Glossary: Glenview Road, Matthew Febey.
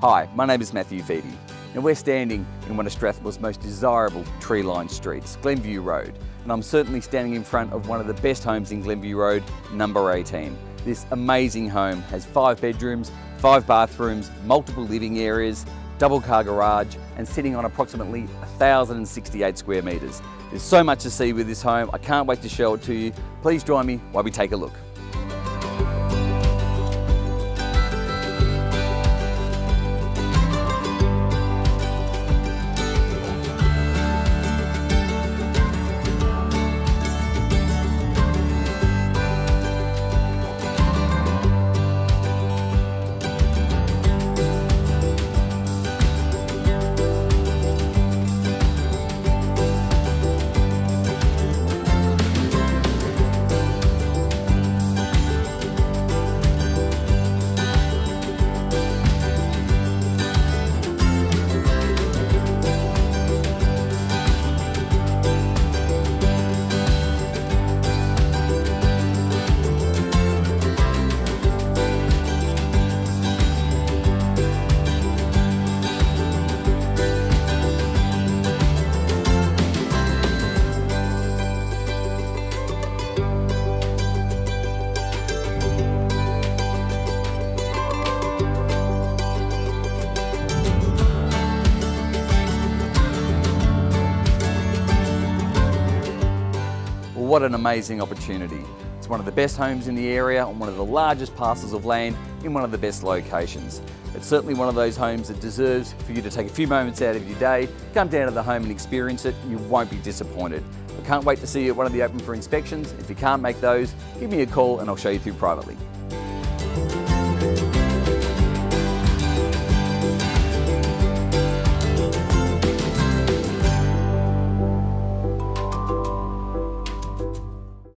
Hi, my name is Matthew Febey, and we're standing in one of Strathmore's most desirable tree-lined streets, Glenview Road. And I'm certainly standing in front of one of the best homes in Glenview Road, number 18. This amazing home has 5 bedrooms, 5 bathrooms, multiple living areas, double car garage, and sitting on approximately 1,068 square metres. There's so much to see with this home, I can't wait to show it to you. Please join me while we take a look. What an amazing opportunity. It's one of the best homes in the area on one of the largest parcels of land in one of the best locations. It's certainly one of those homes that deserves for you to take a few moments out of your day, come down to the home and experience it. You won't be disappointed. I can't wait to see you at one of the open for inspections. If you can't make those, give me a call and I'll show you through privately.